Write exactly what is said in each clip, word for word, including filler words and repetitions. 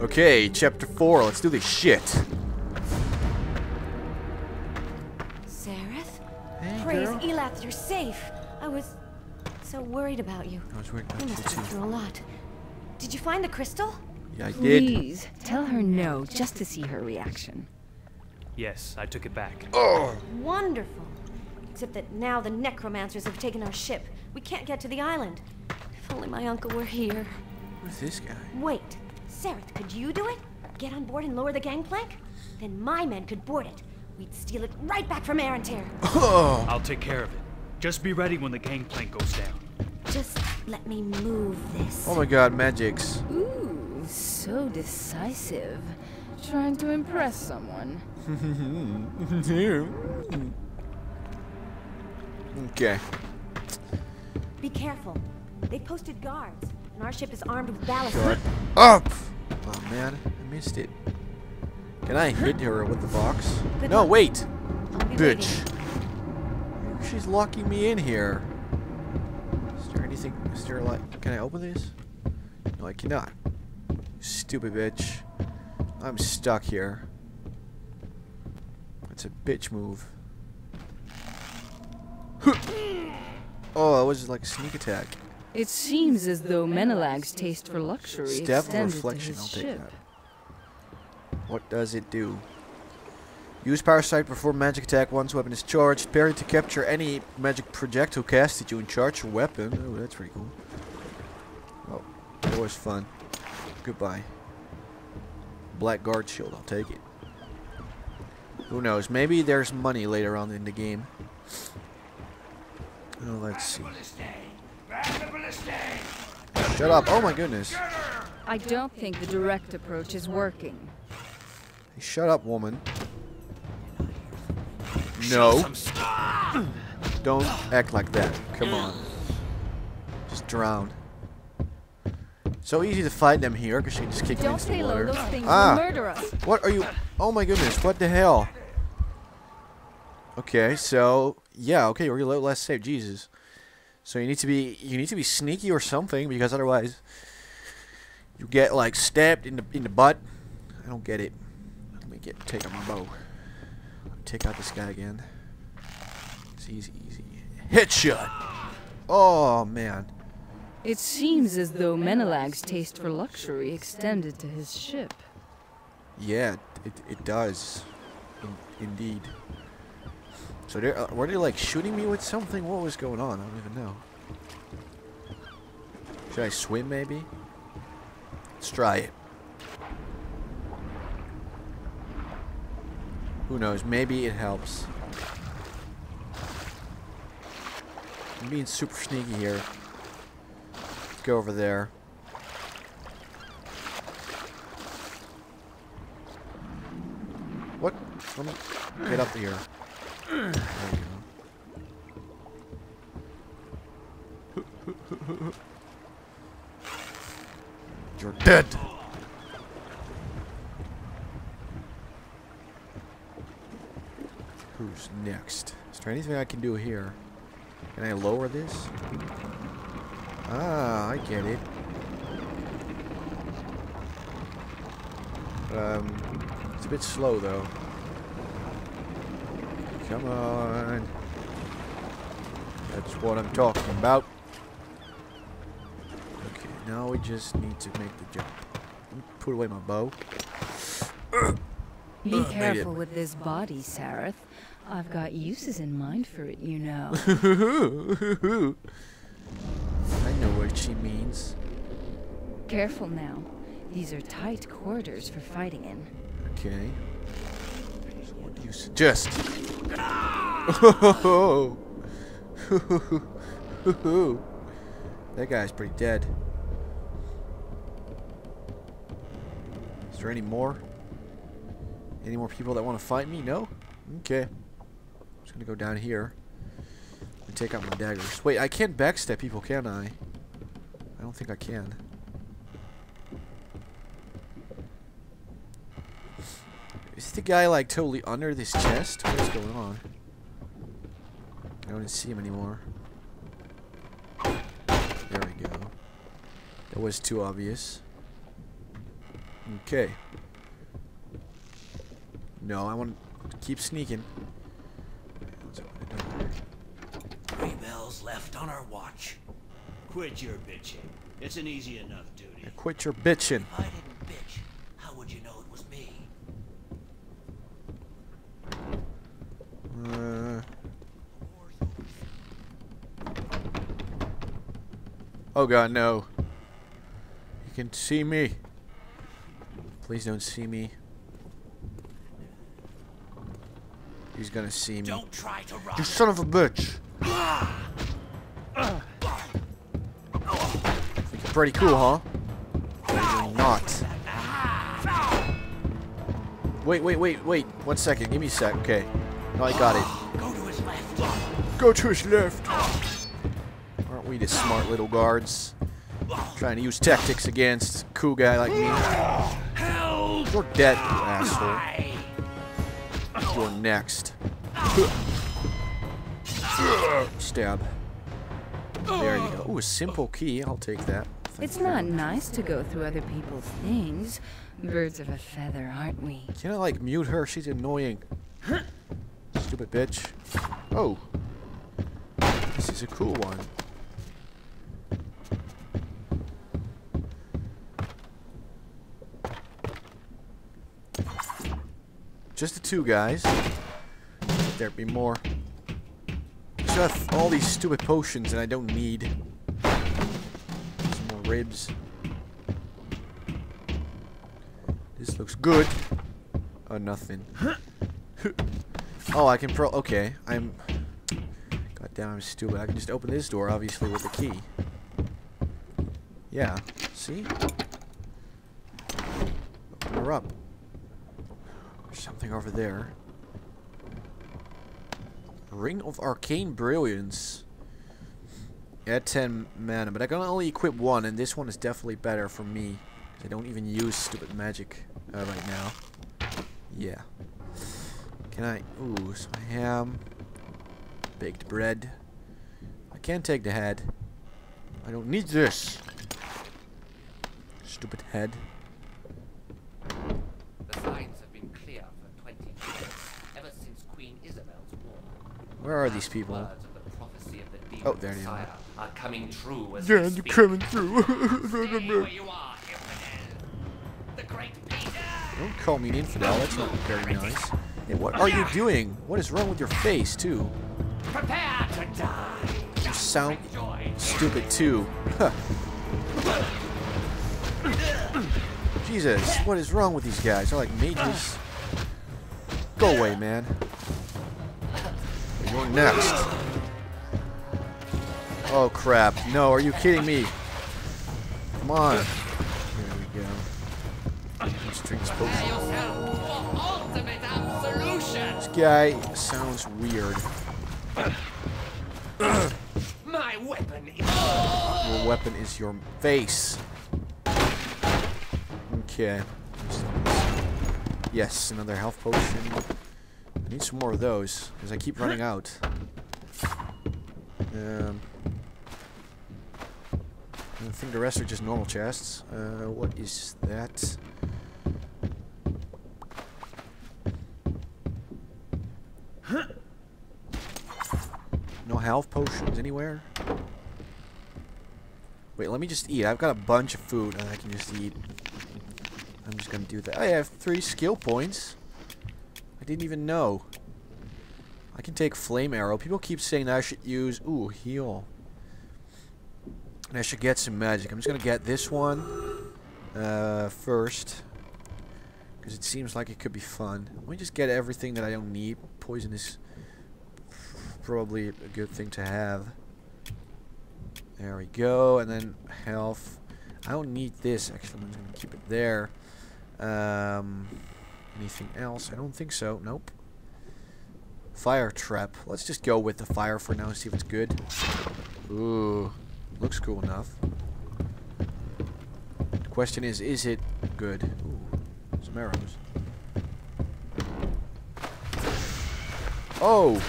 Okay, chapter four. Let's do this shit. Sareth? Hey, praise girl. Elath, you're safe. I was so worried about you. I was worried about you. You must have been through a lot. Did you find the crystal? Yeah, I did. Please tell her no, just to see her reaction. Yes, I took it back. Oh, wonderful. Except that now the necromancers have taken our ship. We can't get to the island. If only my uncle were here. Who's this guy? Wait, Sareth, could you do it? Get on board and lower the gangplank? Then my men could board it. We'd steal it right back from Arantir. Oh. I'll take care of it. Just be ready when the gangplank goes down. Just let me move this. Oh my god, magics. Ooh, so decisive. Trying to impress someone. Okay. Be careful. They posted guards, and our ship is armed with ballast. Shut up! Oh man, I missed it. Can I hit her with the box? Good no, luck. Wait! Bitch. Waiting. She's locking me in here. Is there anything? Is there like. Can I open this? No, I cannot. Stupid bitch. I'm stuck here. That's a bitch move. Oh, that was just like a sneak attack. It seems as though Menelag's taste for luxury Step of reflection, I'll take that. What does it do? Use power sight before magic attack. Once weapon is charged, parry to capture any magic projectile cast at you and charge your weapon. Oh, that's pretty cool. Oh, that was fun. Goodbye. Black guard shield, I'll take it. Who knows? Maybe there's money later on in the game. Oh, let's see. Shut up! Oh my goodness. I don't think the direct approach is working. Hey, shut up, woman. No. Don't act like that. Come on. Just drown. So easy to fight them here because you can just kick them into the water. Ah! What are you? Oh my goodness! What the hell? Okay, so yeah, okay, reload, last save, Jesus. So you need to be, you need to be sneaky or something, because otherwise you get like stabbed in the in the butt. I don't get it. Let me get take out my bow. Take out this guy again. It's easy, easy. Headshot. Oh man. It seems as though Menelag's taste for luxury extended to his ship. Yeah, it it does, in, indeed. So they uh, were they like shooting me with something? What was going on? I don't even know. Should I swim maybe? Let's try it. Who knows? Maybe it helps. I'm being super sneaky here. Let's go over there. What? Get up here. There you go. You're dead. Who's next? Is there anything I can do here? Can I lower this? Ah, I get it. Um, it's a bit slow though. Come on. That's what I'm talking about. Okay, now we just need to make the jump. Put away my bow. Be uh, careful with this body, Sareth. I've got uses in mind for it, you know. I know what she means. Careful now. These are tight quarters for fighting in. Okay. So what do you suggest? That guy's pretty dead. Is there any more? Any more people that want to fight me? No? Okay. I'm just gonna go down here and take out my daggers. Wait, I can't backstep people, can I? I don't think I can. Is the guy like totally under this chest? What is going on? I don't see him anymore. There we go. That was too obvious. Okay. No, I want to keep sneaking. Three bells left on our watch. Quit your bitching. It's an easy enough duty. Yeah, quit your bitching. If I didn't bitch, how would you know it was me? Uh. Oh god, no. You can see me. Please don't see me. He's gonna see me. Don't try to rob you, son of a bitch. Pretty cool, huh? Or not. Wait, wait, wait, wait. One second. Give me a sec. Okay. No, I got it. Go to his left. Go to his left. Aren't we the smart little guards? Trying to use tactics against a cool guy like me. You're dead, you asshole. You're next. Stab. There you go. Ooh, a simple key. I'll take that. Thank it's not you. Nice to go through other people's things. Birds of a feather, aren't we? Can I, like, mute her? She's annoying. Stupid bitch. Oh. This is a cool one. Just the two guys. There'd be more. I still have all these stupid potions and I don't need. Some more ribs. This looks good. Oh, nothing. Oh, I can pro. Okay, I'm. God damn, I'm stupid. I can just open this door, obviously, with the key. Yeah. See? Open her up. Something over there. Ring of Arcane Brilliance. At ten mana, but I can only equip one, and this one is definitely better for me. I don't even use stupid magic uh, right now. Yeah. Can I? Ooh, some ham, baked bread. I can't take the head. I don't need this. Stupid head. Where are these people? Oh, there they are. Are coming true as yeah, you're coming through. You are, the great don't call me an infidel. That's not very nice. Hey, what are you doing? What is wrong with your face, too? Prepare to die. You sound stupid, too. Huh. Jesus, what is wrong with these guys? They're like mages. Go away, man. You're next. Oh crap. No, are you kidding me? Come on. There we go. Let's drink this potion. This guy sounds weird. My weapon is your weapon is your face. Okay. Yes, another health potion. I need some more of those, because I keep running out. Um, I think the rest are just normal chests. Uh, what is that? No health potions anywhere? Wait, let me just eat. I've got a bunch of food and I can just eat. I'm just going to do that. I have three skill points. I didn't even know. I can take Flame Arrow. People keep saying that I should use... Ooh, heal. And I should get some magic. I'm just going to get this one uh, first. Because it seems like it could be fun. Let me just get everything that I don't need. Poison is probably a good thing to have. There we go. And then health. I don't need this, actually. I'm just going to keep it there. Um... Anything else? I don't think so. Nope. Fire trap. Let's just go with the fire for now and see if it's good. Ooh. Looks cool enough. The question is, is it good? Ooh. Some arrows. Oh!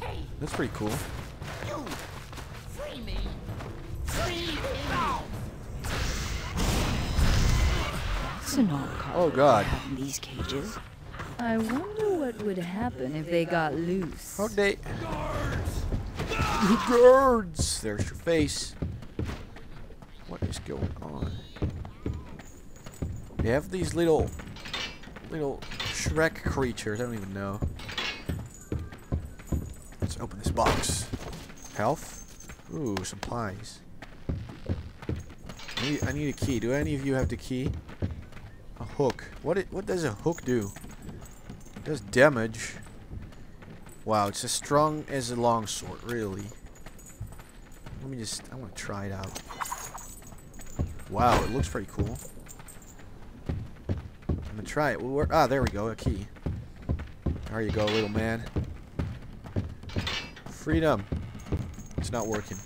Hey. That's pretty cool. You. Free me. Free me. medicinal oh God in these cages. I wonder what would happen if they got loose. How'd they? Guards! Guards! There's your face. What is going on? They have these little, little Shrek creatures. I don't even know. Let's open this box. Health. Ooh, supplies. I need, I need a key. Do any of you have the key? A hook. What? It, what does a hook do? It does damage. Wow, it's as strong as a longsword, really. Let me just. I want to try it out. Wow, it looks pretty cool. I'm gonna try it. We're, ah, there we go. A key. There you go, little man. Freedom. It's not working.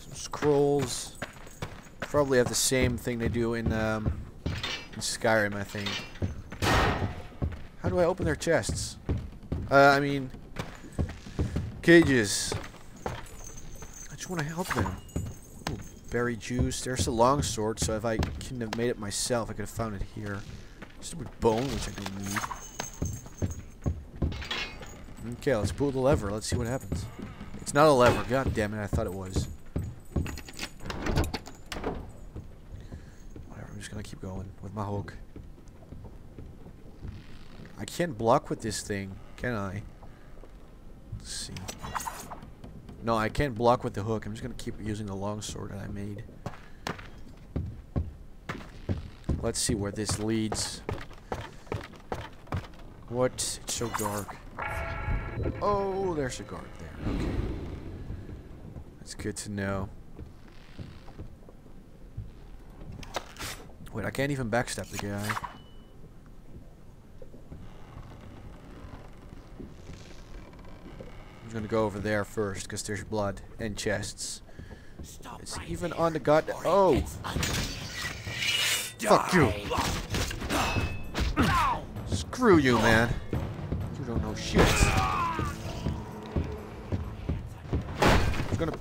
Some scrolls. Probably have the same thing they do in, um, in Skyrim, I think. How do I open their chests? Uh, I mean, cages. I just want to help them. Ooh, berry juice. There's a long sword, so if I couldn't have made it myself, I could have found it here. Stupid bone, which I didn't need. Okay, let's pull the lever. Let's see what happens. It's not a lever. God damn it! I thought it was. Whatever. I'm just gonna keep going with my hook. I can't block with this thing, can I? Let's see. No, I can't block with the hook. I'm just going to keep using the longsword that I made. Let's see where this leads. What? It's so dark. Oh, there's a guard there. Okay. That's good to know. Wait, I can't even backstab the guy. Gonna go over there first because there's blood and chests. Stop it's right even there, on the god. Oh, fuck you! Screw you, man! You don't know shit. I'm gonna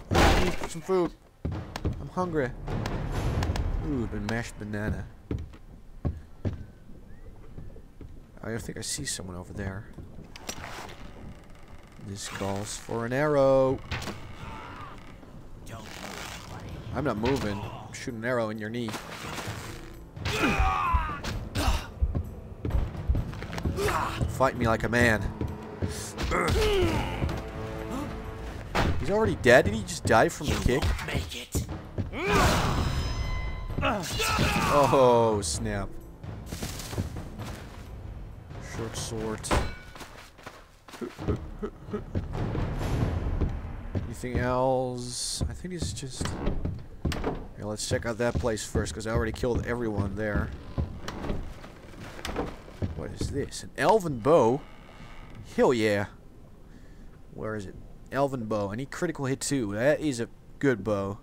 eat some food. I'm hungry. Ooh, been mashed banana. I think I see someone over there. This calls for an arrow. I'm not moving. Shoot an arrow in your knee. Fight me like a man. He's already dead? Did he just die from the kick? Oh, snap. Short sword. Anything else? I think it's just... Here, let's check out that place first, because I already killed everyone there. What is this? An elven bow? Hell yeah. Where is it? Elven bow. I need critical hit too. That is a good bow.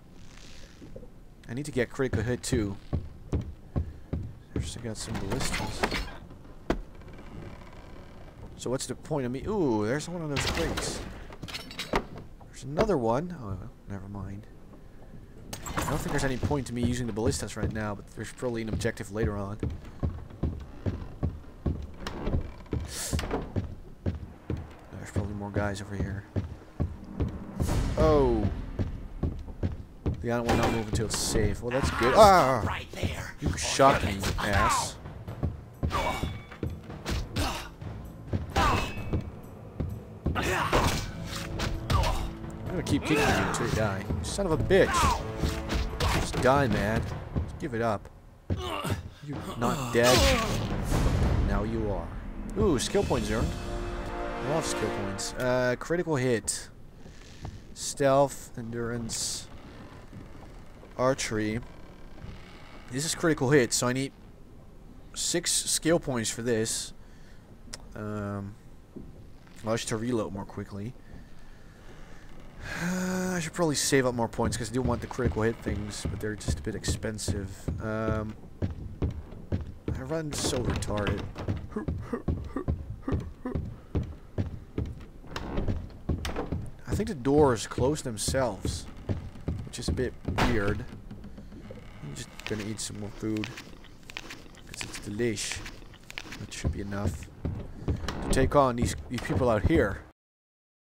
I need to get critical hit too. First I got some ballistas. So what's the point of me? Ooh, there's one of those crates. There's another one. Oh, never mind. I don't think there's any point to me using the ballistas right now, but there's probably an objective later on. There's probably more guys over here. Oh. The other one not moving until it's safe. Well, that's good. Ah! Right there. You shot me, ass. Keep kicking you until you die. You son of a bitch. Just die, man. Just give it up. You're not dead. Now you are. Ooh, skill points earned. I love skill points. Uh, critical hit. Stealth, endurance, archery. This is critical hit, so I need six skill points for this. Um, well, I should reload more quickly. Uh, I should probably save up more points because I do want the critical hit things, but they're just a bit expensive. Um, I run so retarded. I think the doors close themselves, which is a bit weird. I'm just gonna eat some more food, because it's delish. That should be enough to take on these, these people out here.